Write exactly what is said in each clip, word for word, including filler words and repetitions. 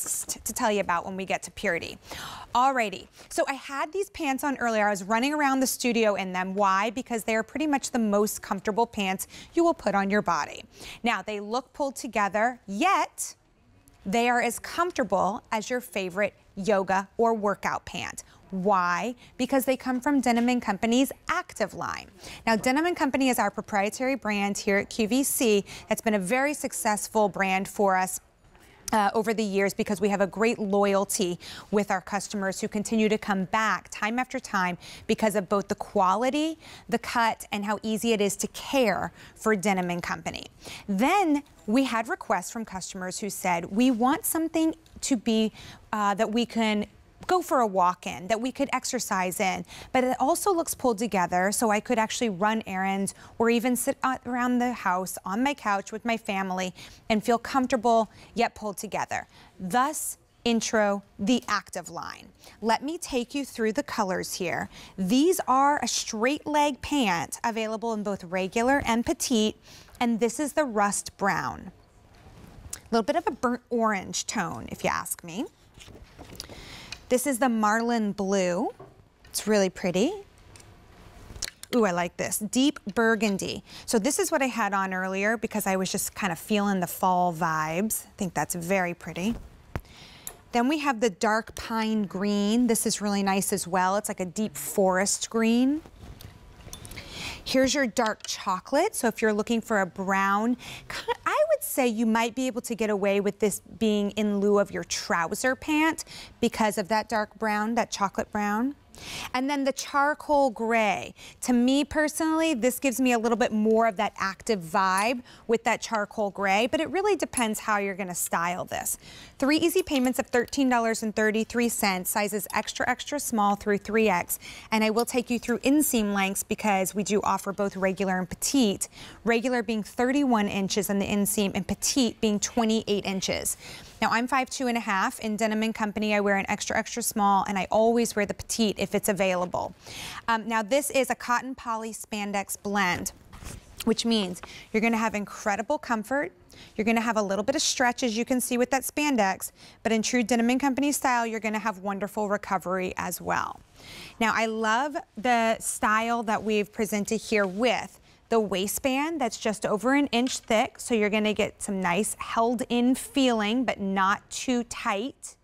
twist to tell you about when we get to purity. Alrighty, so I had these pants on earlier. I was running around the studio in them. Why? Because they are pretty much the most comfortable pants you will put on your body. Now, they look pulled together, yet they are as comfortable as your favorite yoga or workout pant. Why? Because they come from Denim and Company's Active line. Now, Denim and Company is our proprietary brand here at Q V C. It's been a very successful brand for us Uh, over the years because we have a great loyalty with our customers who continue to come back time after time because of both the quality, the cut, and how easy it is to care for Denim and Company. Then we had requests from customers who said, we want something to be uh, that we can go for a walk in, that we could exercise in, but it also looks pulled together so I could actually run errands or even sit around the house on my couch with my family and feel comfortable yet pulled together. Thus, intro the Active line. Let me take you through the colors here. These are a straight leg pant available in both regular and petite, and this is the rust brown. A little bit of a burnt orange tone, if you ask me. This is the marlin blue. It's really pretty. Ooh, I like this. Deep burgundy. So this is what I had on earlier because I was just kind of feeling the fall vibes. I think that's very pretty. Then we have the dark pine green. This is really nice as well. It's like a deep forest green. Here's your dark chocolate. So if you're looking for a brown, I would say you might be able to get away with this being in lieu of your trouser pant because of that dark brown, that chocolate brown. And then the charcoal gray. To me personally, this gives me a little bit more of that active vibe with that charcoal gray, but it really depends how you're gonna style this. Three easy payments of thirteen dollars and thirty-three cents, sizes extra, extra small through three X. And I will take you through inseam lengths because we do offer both regular and petite. Regular being thirty-one inches in the inseam and petite being twenty-eight inches. Now I'm five two and a half. In Denim and Company, I wear an extra, extra small, and I always wear the petite if it's available. Um, now this is a cotton poly spandex blend, which means you're gonna have incredible comfort. You're gonna have a little bit of stretch, as you can see with that spandex, but in true Denim and Company style, you're gonna have wonderful recovery as well. Now I love the style that we've presented here with the waistband that's just over an inch thick, so you're gonna get some nice held in feeling, but not too tight.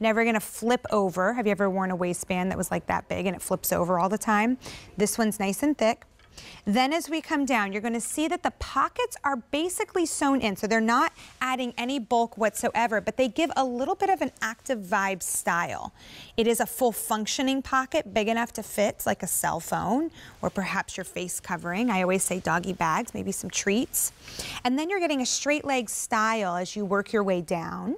Never gonna flip over. Have you ever worn a waistband that was like that big and it flips over all the time? This one's nice and thick. Then as we come down, you're gonna see that the pockets are basically sewn in, so they're not adding any bulk whatsoever, but they give a little bit of an active vibe style. It is a full functioning pocket, big enough to fit like a cell phone or perhaps your face covering. I always say doggy bags, maybe some treats. And then you're getting a straight leg style as you work your way down.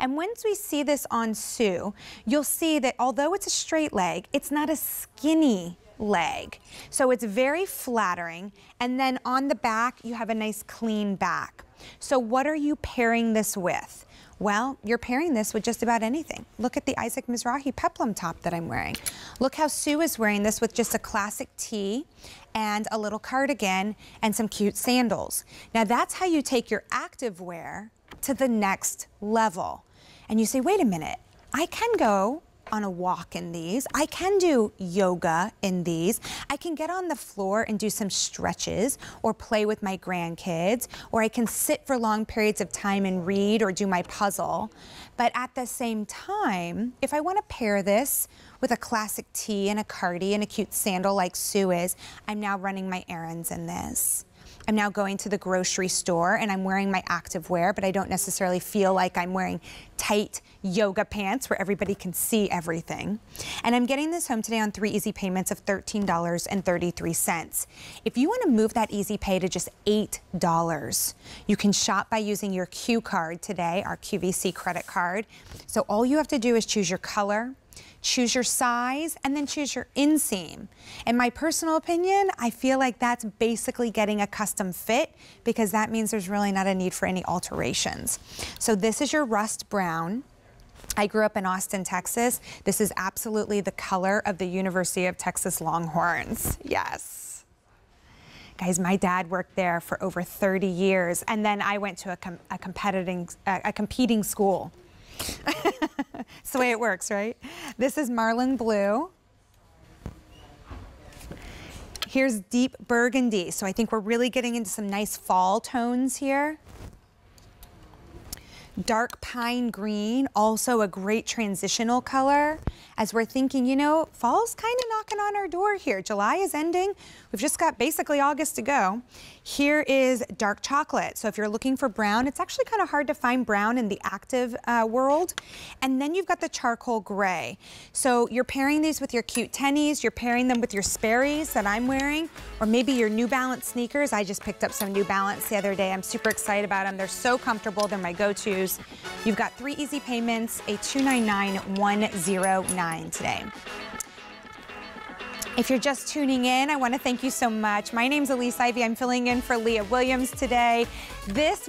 And once we see this on Sue, you'll see that although it's a straight leg, it's not a skinny leg. So it's very flattering. And then on the back, you have a nice clean back. So what are you pairing this with? Well, you're pairing this with just about anything. Look at the Isaac Mizrahi peplum top that I'm wearing. Look how Sue is wearing this with just a classic tee and a little cardigan and some cute sandals. Now that's how you take your active wear to the next level. And you say, wait a minute, I can go on a walk in these. I can do yoga in these. I can get on the floor and do some stretches or play with my grandkids, or I can sit for long periods of time and read or do my puzzle. But at the same time, if I want to pair this with a classic tee and a cardi and a cute sandal like Sue is, I'm now running my errands in this. I'm now going to the grocery store and I'm wearing my active wear, but I don't necessarily feel like I'm wearing tight yoga pants where everybody can see everything. And I'm getting this home today on three easy payments of thirteen dollars and thirty-three cents. If you want to move that easy pay to just eight dollars, you can shop by using your Q Card today, our Q V C credit card. So all you have to do is choose your color, choose your size, and then choose your inseam. In my personal opinion, I feel like that's basically getting a custom fit because that means there's really not a need for any alterations. So this is your rust brown. I grew up in Austin, Texas. This is absolutely the color of the University of Texas Longhorns. Yes. Guys, my dad worked there for over thirty years, and then I went to a, com a, competing, uh, a competing school. It's the way it works, right? This is Marlin Blue. Here's Deep Burgundy. So I think we're really getting into some nice fall tones here. Dark Pine Green, also a great transitional color. As we're thinking, you know, fall's kind of knocking on our door here. July is ending. We've just got basically August to go. Here is Dark Chocolate. So if you're looking for brown, it's actually kind of hard to find brown in the active uh, world. And then you've got the Charcoal Gray. So you're pairing these with your cute tennies. You're pairing them with your Sperrys that I'm wearing, or maybe your New Balance sneakers. I just picked up some New Balance the other day. I'm super excited about them. They're so comfortable. They're my go-tos. You've got three easy payments, a two ninety-nine one oh nine today. If you're just tuning in, I want to thank you so much. My name's Elise Ivy. I'm filling in for Leah Williams today. This